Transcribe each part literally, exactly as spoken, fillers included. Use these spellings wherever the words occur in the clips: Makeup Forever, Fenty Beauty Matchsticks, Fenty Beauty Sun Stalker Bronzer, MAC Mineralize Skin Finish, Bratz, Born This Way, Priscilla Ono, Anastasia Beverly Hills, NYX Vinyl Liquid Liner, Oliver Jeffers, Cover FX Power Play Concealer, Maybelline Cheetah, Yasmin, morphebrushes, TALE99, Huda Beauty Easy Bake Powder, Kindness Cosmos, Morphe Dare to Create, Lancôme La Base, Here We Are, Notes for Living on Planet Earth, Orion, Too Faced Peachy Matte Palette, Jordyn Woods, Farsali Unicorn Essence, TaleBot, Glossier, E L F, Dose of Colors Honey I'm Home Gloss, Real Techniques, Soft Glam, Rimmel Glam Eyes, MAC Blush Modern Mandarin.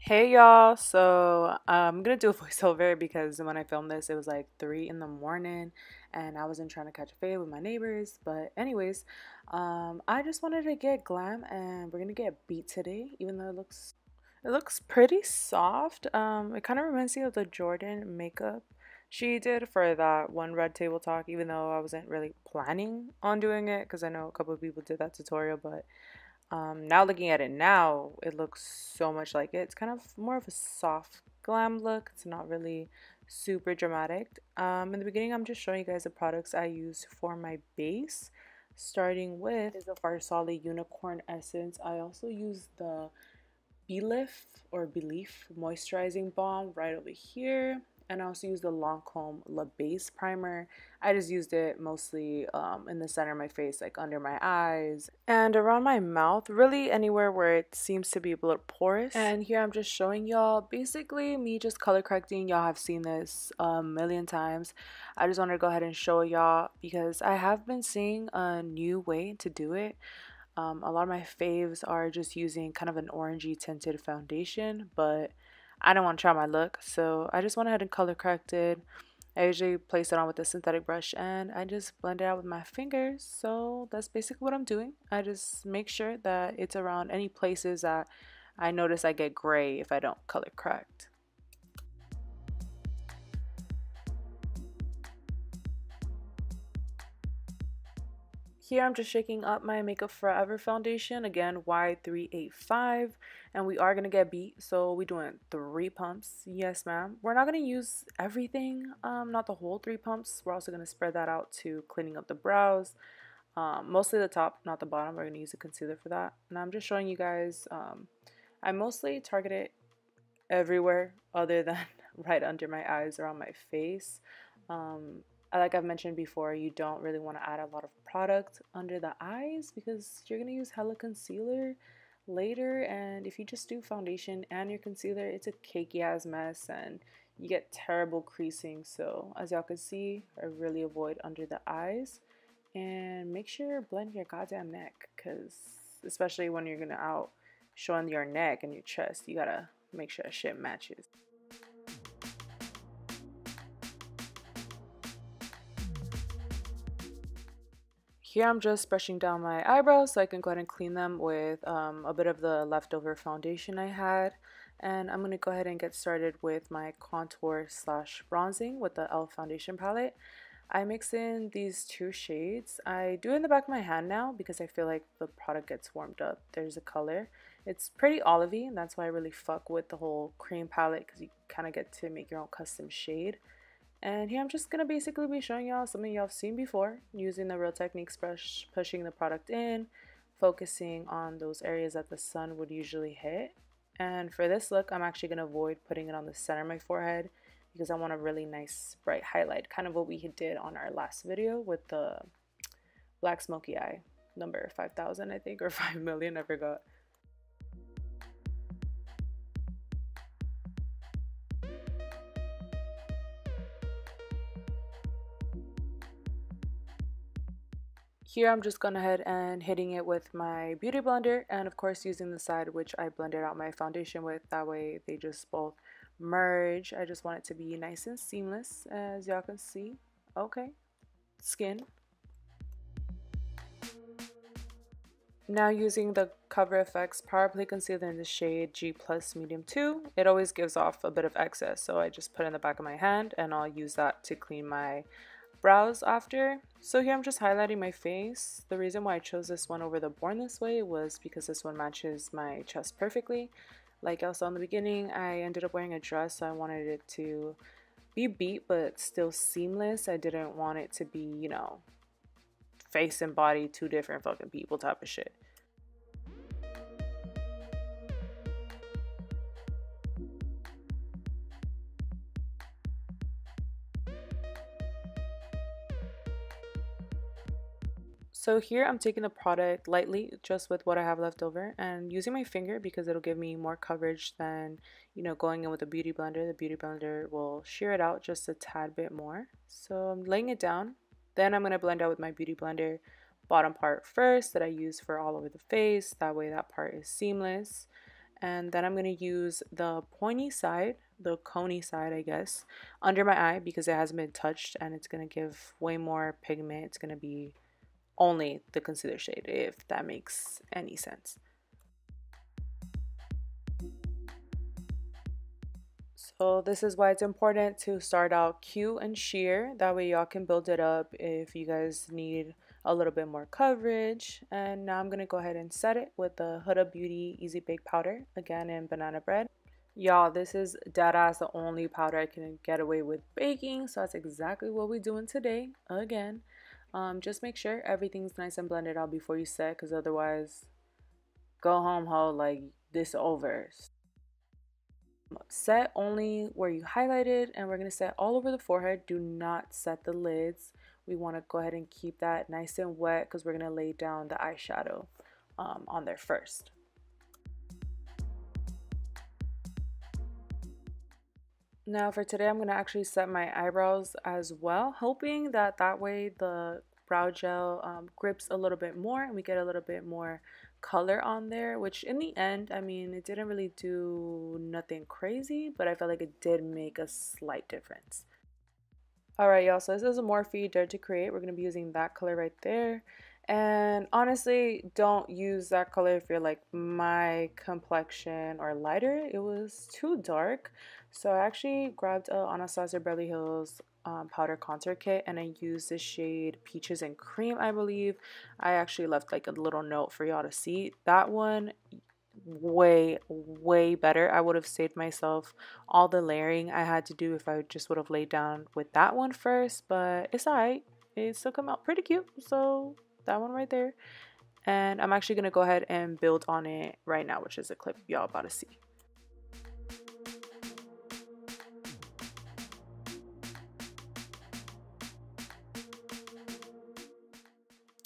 Hey y'all, so I'm gonna do a voiceover because when I filmed this it was like three in the morning and I wasn't trying to catch a fade with my neighbors. But anyways, um I just wanted to get glam and we're gonna get beat today, even though it looks it looks pretty soft. Um it kind of reminds me of the Jordyn makeup she did for that one Red Table Talk, even though I wasn't really planning on doing it because I know a couple of people did that tutorial. But Um, now looking at it now, it looks so much like it. It's kind of more of a soft glam look. It's not really super dramatic. Um, in the beginning, I'm just showing you guys the products I use for my base. Starting with is the Farsali Unicorn Essence. I also use the Belif or Belif Moisturizing Balm right over here. And I also use the Lancôme La Base Primer. I just used it mostly um, in the center of my face, like under my eyes and around my mouth, really anywhere where it seems to be porous. And here I'm just showing y'all basically me just color correcting. Y'all have seen this a million times. I just wanted to go ahead and show y'all because I have been seeing a new way to do it. Um, a lot of my faves are just using kind of an orangey tinted foundation, but I don't want to try my look, so I just went ahead and color corrected. I usually place it on with a synthetic brush and I just blend it out with my fingers. So that's basically what I'm doing. I just make sure that it's around any places that I notice I get gray if I don't color correct. Here I'm just shaking up my Makeup Forever foundation, again Y three eighty-five, and we are going to get beat, so we're doing three pumps. Yes ma'am. We're not going to use everything, um, not the whole three pumps. We're also going to spread that out to cleaning up the brows, um, mostly the top, not the bottom. We're going to use a concealer for that. And I'm just showing you guys, um, I mostly target it everywhere other than right under my eyes, around my face. Um, Like I've mentioned before, you don't really want to add a lot of product under the eyes because you're going to use hella concealer later, and if you just do foundation and your concealer, it's a cakey ass mess and you get terrible creasing. So as y'all can see, I really avoid under the eyes, and make sure you're blending your goddamn neck, because especially when you're going to out showing your neck and your chest, you gotta make sure that shit matches. Here I'm just brushing down my eyebrows so I can go ahead and clean them with um, a bit of the leftover foundation I had. And I'm going to go ahead and get started with my contour slash bronzing with the E L F Foundation Palette. I mix in these two shades. I do it in the back of my hand now because I feel like the product gets warmed up. There's a color. It's pretty olivey, and that's why I really fuck with the whole cream palette, because you kind of get to make your own custom shade. And here I'm just going to basically be showing y'all something y'all have seen before, using the Real Techniques brush, pushing the product in, focusing on those areas that the sun would usually hit. And for this look, I'm actually going to avoid putting it on the center of my forehead because I want a really nice bright highlight, kind of what we did on our last video with the Black Smoky Eye number five thousand, I think, or five million, I forgot. Here I'm just going ahead and hitting it with my beauty blender, and of course using the side which I blended out my foundation with, that way they just both merge. I just want it to be nice and seamless, as y'all can see. Okay, skin. Now using the Cover F X Power Play Concealer in the shade G plus Medium two. It always gives off a bit of excess, so I just put it in the back of my hand and I'll use that to clean my brows after. So here I'm just highlighting my face. The reason why I chose this one over the Born This Way was because this one matches my chest perfectly. Like I saw in the beginning, I ended up wearing a dress, so I wanted it to be beat but still seamless. I didn't want it to be, you know, face and body two different fucking people type of shit. So here I'm taking the product lightly, just with what I have left over, and using my finger because it'll give me more coverage than, you know, going in with a beauty blender. The beauty blender will shear it out just a tad bit more. So I'm laying it down. Then I'm going to blend out with my beauty blender, bottom part first that I use for all over the face. That way that part is seamless. And then I'm going to use the pointy side, the coney side, I guess, under my eye because it hasn't been touched and it's going to give way more pigment. It's going to be only the concealer shade, if that makes any sense. So this is why it's important to start out cute and sheer. That way y'all can build it up if you guys need a little bit more coverage. And now I'm going to go ahead and set it with the Huda Beauty Easy Bake Powder, again in Banana Bread. Y'all, this is dead ass the only powder I can get away with baking, so that's exactly what we're doing today, again. Um, just make sure everything's nice and blended out before you set, because otherwise, go home ho, like, this over. Set only where you highlighted, and we're going to set all over the forehead. Do not set the lids. We want to go ahead and keep that nice and wet because we're going to lay down the eyeshadow um, on there first. Now for today, I'm going to actually set my eyebrows as well, hoping that that way the brow gel um, grips a little bit more and we get a little bit more color on there, which in the end, I mean, it didn't really do nothing crazy, but I felt like it did make a slight difference. Alright y'all, so this is a Morphe Dare to Create. We're going to be using that color right there. And honestly, don't use that color if you're like my complexion or lighter. It was too dark. So I actually grabbed a Anastasia Beverly Hills um, powder contour kit, and I used the shade Peaches and Cream, I believe. I actually left like a little note for y'all to see. That one, way way better. I would have saved myself all the layering I had to do if I just would have laid down with that one first, but it's all right, it still come out pretty cute. So that one right there, and I'm actually gonna go ahead and build on it right now, which is a clip y'all about to see.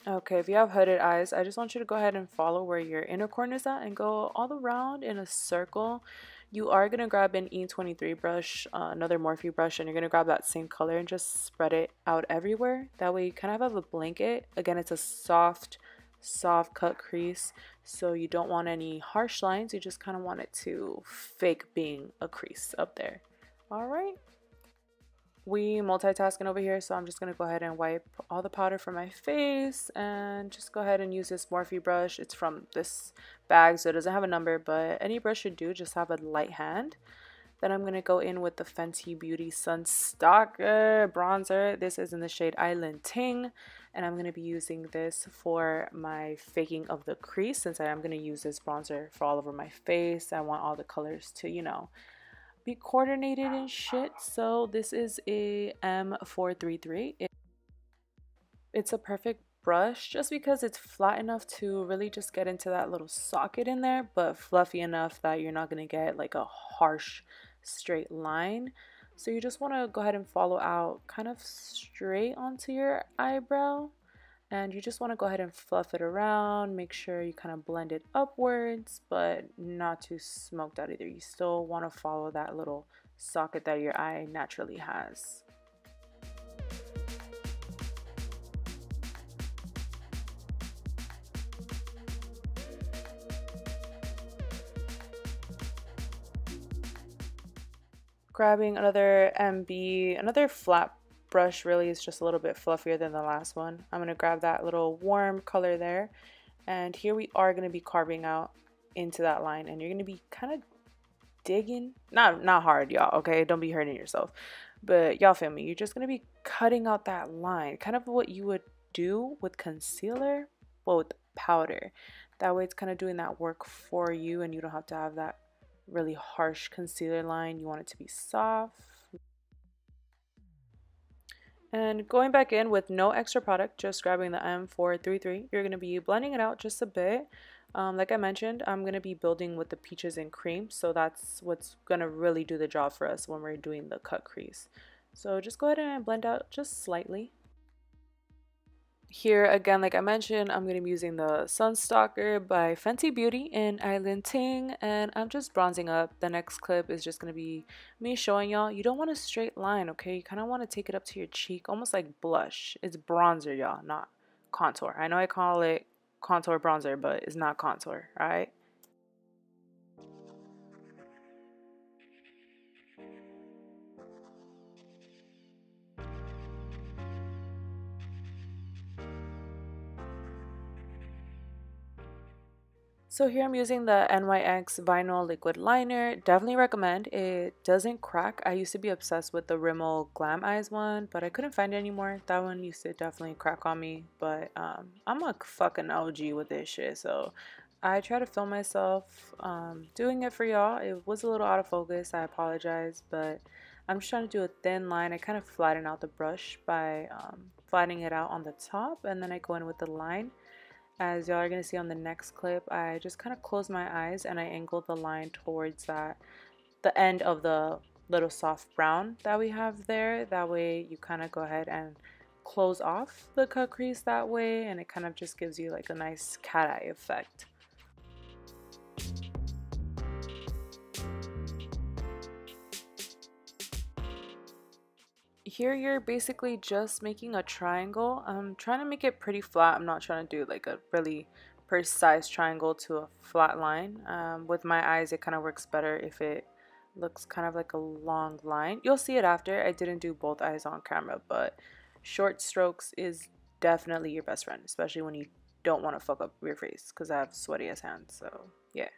Okay, if you have hooded eyes, I just want you to go ahead and follow where your inner corner is at and go all around in a circle. You are going to grab an E twenty-three brush, uh, another Morphe brush, and you're going to grab that same color and just spread it out everywhere. That way you kind of have a blanket. Again, it's a soft, soft cut crease, so you don't want any harsh lines. You just kind of want it to fake being a crease up there. All right. We multitasking over here, so I'm just going to go ahead and wipe all the powder from my face and just go ahead and use this Morphe brush. It's from this bag, so it doesn't have a number, but any brush should do. Just have a light hand. Then I'm going to go in with the Fenty Beauty Sun Stalker Bronzer. This is in the shade Island Ting, and I'm going to be using this for my faking of the crease, since I am going to use this bronzer for all over my face. I want all the colors to, you know, be coordinated and shit. So this is a M four thirty-three. It, it's a perfect brush just because it's flat enough to really just get into that little socket in there, but fluffy enough that you're not going to get like a harsh straight line. So you just want to go ahead and follow out kind of straight onto your eyebrow, and you just want to go ahead and fluff it around. Make sure you kind of blend it upwards, but not too smoked out either. You still want to follow that little socket that your eye naturally has. Grabbing another M B, another flat brush, really is just a little bit fluffier than the last one. I'm going to grab that little warm color there, and here we are going to be carving out into that line, and you're going to be kind of digging, not not hard y'all, okay, don't be hurting yourself, but y'all feel me, you're just going to be cutting out that line, kind of what you would do with concealer but with powder. That way it's kind of doing that work for you and you don't have to have that really harsh concealer line. You want it to be soft. And going back in with no extra product, just grabbing the M four thirty-three, you're going to be blending it out just a bit. Um, like I mentioned, I'm going to be building with the Peaches and Cream, so that's what's going to really do the job for us when we're doing the cut crease. So just go ahead and blend out just slightly. Here again, like I mentioned, I'm going to be using the Sun Stalker by Fenty Beauty in Island Ting, and I'm just bronzing up. The next clip is just going to be me showing y'all, you don't want a straight line, okay? You kind of want to take it up to your cheek, almost like blush. It's bronzer, y'all, not contour. I know I call it contour bronzer, but it's not contour, all right? So here I'm using the N Y X Vinyl Liquid Liner. Definitely recommend. It doesn't crack. I used to be obsessed with the Rimmel Glam Eyes one, but I couldn't find it anymore. That one used to definitely crack on me, but um, I'm a fucking O G with this shit, so I try to film myself um, doing it for y'all. It was a little out of focus. I apologize, but I'm just trying to do a thin line. I kind of flatten out the brush by um, flattening it out on the top, and then I go in with the line. As y'all are going to see on the next clip, I just kind of close my eyes and I angle the line towards that, the end of the little soft brown that we have there. That way you kind of go ahead and close off the cut crease that way, and it kind of just gives you like a nice cat eye effect. Here you're basically just making a triangle. I'm trying to make it pretty flat. I'm not trying to do like a really precise triangle to a flat line. Um, with my eyes, it kind of works better if it looks kind of like a long line. You'll see it after. I didn't do both eyes on camera, but short strokes is definitely your best friend, especially when you don't want to fuck up your face, because I have sweaty ass hands, so yeah.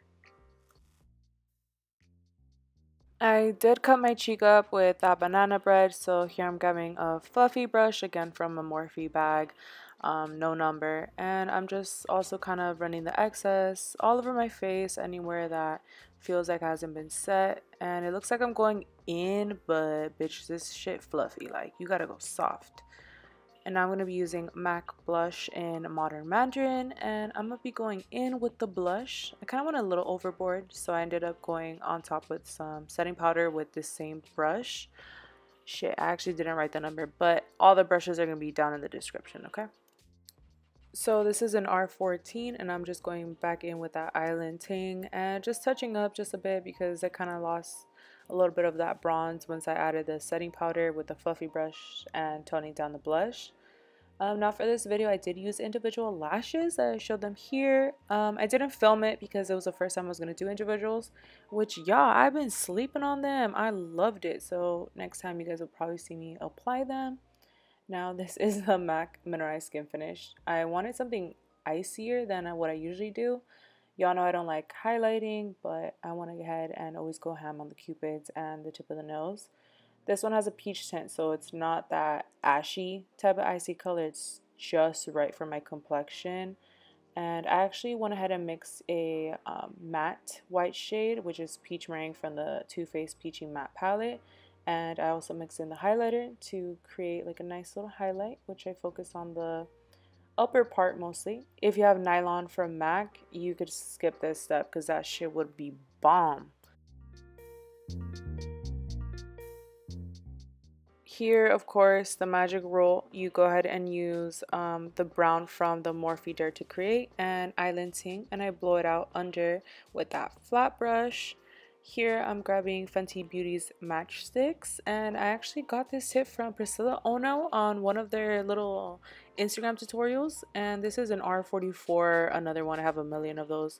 I did cut my cheek up with that banana bread, so here I'm grabbing a fluffy brush, again from a Morphe bag, um, no number, and I'm just also kind of running the excess all over my face, anywhere that feels like hasn't been set, and it looks like I'm going in, but bitch, this shit fluffy, like, you gotta go soft. And I'm going to be using MAC Blush in Modern Mandarin, and I'm going to be going in with the blush. I kind of went a little overboard, so I ended up going on top with some setting powder with this same brush. Shit, I actually didn't write the number, but all the brushes are going to be down in the description, okay? So this is an R fourteen, and I'm just going back in with that island ting and just touching up just a bit, because I kind of lost a little bit of that bronze once I added the setting powder with the fluffy brush and toning down the blush. Um, now for this video, I did use individual lashes. I showed them here. Um, I didn't film it because it was the first time I was going to do individuals, which y'all, I've been sleeping on them. I loved it. So next time you guys will probably see me apply them. Now this is the MAC Mineralize Skin Finish. I wanted something icier than what I usually do. Y'all know I don't like highlighting, but I want to go ahead and always go ham on the cupids and the tip of the nose. This one has a peach tint, so it's not that ashy type of icy color. It's just right for my complexion. And I actually went ahead and mixed a um, matte white shade, which is Peach Meringue from the Too Faced Peachy Matte Palette. And I also mixed in the highlighter to create like a nice little highlight, which I focus on the upper part mostly. If you have nylon from MAC, you could skip this step because that shit would be bomb. Here, of course, the magic rule, you go ahead and use um, the brown from the Morphe Dare to Create and Island Ting, and I blow it out under with that flat brush. Here I'm grabbing Fenty Beauty's Matchsticks, and I actually got this tip from Priscilla Ono on one of their little Instagram tutorials, and this is an R forty-four, another one. I have a million of those,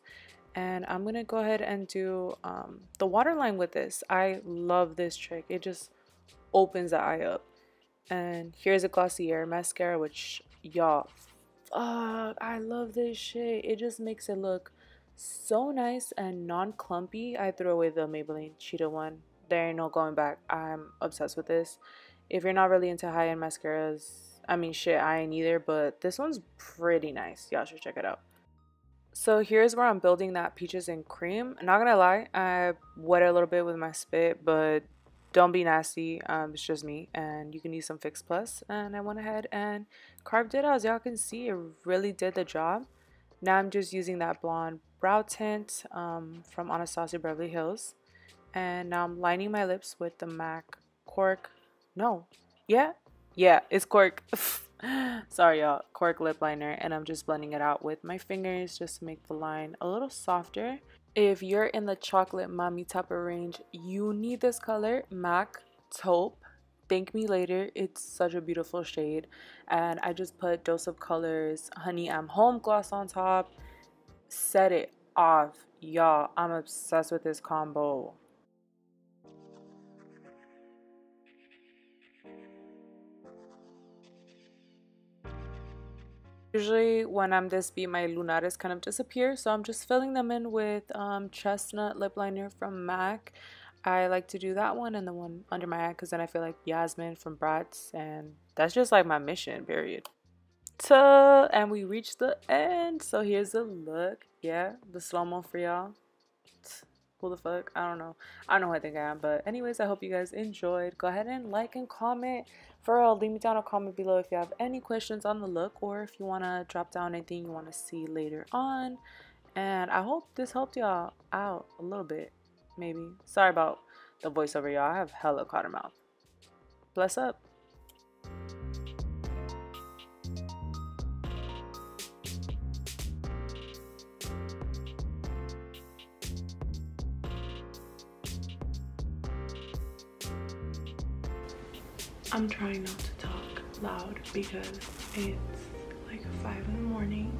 and I'm gonna go ahead and do um, the waterline with this. I love this trick. It just opens the eye up. And here's a Glossier mascara, which y'all, fuck, I love this shit. It just makes it look so nice and non-clumpy. I threw away the Maybelline Cheetah one. There ain't no going back. I'm obsessed with this. If you're not really into high-end mascaras, I mean shit, I ain't either, but this one's pretty nice. Y'all should check it out. So here's where I'm building that peaches and cream. Not gonna lie, I wet it a little bit with my spit, but don't be nasty. Um, it's just me, and you can use some Fix Plus. And I went ahead and carved it out. As y'all can see, it really did the job. Now I'm just using that blonde brow tint um, from Anastasia Beverly Hills, and now I'm lining my lips with the MAC Cork, no, yeah, yeah, it's Cork, sorry y'all, Cork lip liner, and I'm just blending it out with my fingers just to make the line a little softer. If you're in the chocolate mommy type of range, you need this color, MAC Taupe. Thank me later, it's such a beautiful shade. And I just put Dose of Colors Honey I'm Home Gloss on top. Set it off, y'all. I'm obsessed with this combo. Usually when I'm this beat, my lunares kind of disappear, so I'm just filling them in with um, Chestnut Lip Liner from MAC. I like to do that one and the one under my eye because then I feel like Yasmin from Bratz, and that's just like my mission, period. Ta and we reached the end. So here's the look. Yeah, the slow-mo for y'all. Who the fuck? I don't know. I don't know who I think I am, but anyways, I hope you guys enjoyed. Go ahead and like and comment. For real, leave me down a comment below if you have any questions on the look or if you want to drop down anything you want to see later on. And I hope this helped y'all out a little bit, maybe. Sorry about the voiceover, y'all. I have hella cotton mouth. Bless up. I'm trying not to talk loud because it's like five in the morning,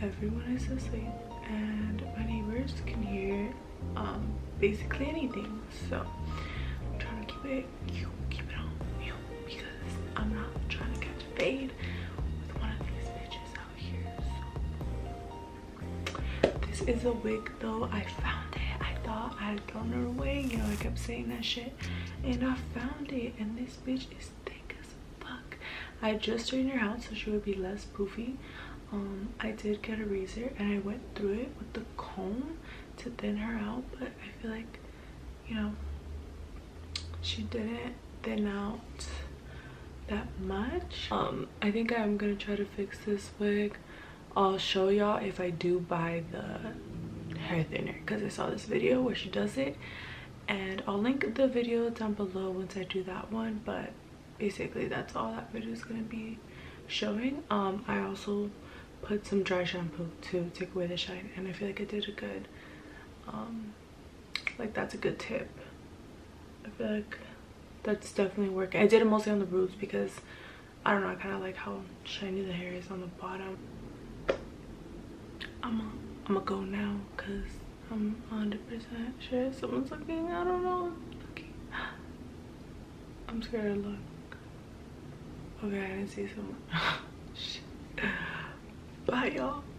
everyone is asleep, and my neighbors can hear um, basically anything, so I'm trying to keep it cute, keep it on mute, because I'm not trying to catch a fade with one of these bitches out here. So this is a wig though, I found it. Thought I had thrown her away, you know, I kept saying that shit, and I found it, and this bitch is thick as fuck. I just straightened her out so she would be less poofy. um I did get a razor and I went through it with the comb to thin her out, but I feel like, you know, she didn't thin out that much. um I think I'm gonna try to fix this wig. I'll show y'all if I do buy the hair thinner because I saw this video where she does it, and I'll link the video down below once I do that one. But basically that's all that video is going to be showing. um I also put some dry shampoo to take away the shine, and I feel like I did a good um like that's a good tip. I feel like that's definitely working. I did it mostly on the roots because I don't know, I kind of like how shiny the hair is on the bottom. I'm on I'm gonna go now because I'm one hundred percent sure someone's looking. I don't know. Okay. I'm scared of luck. Okay, I didn't see someone. Shit. Bye, y'all.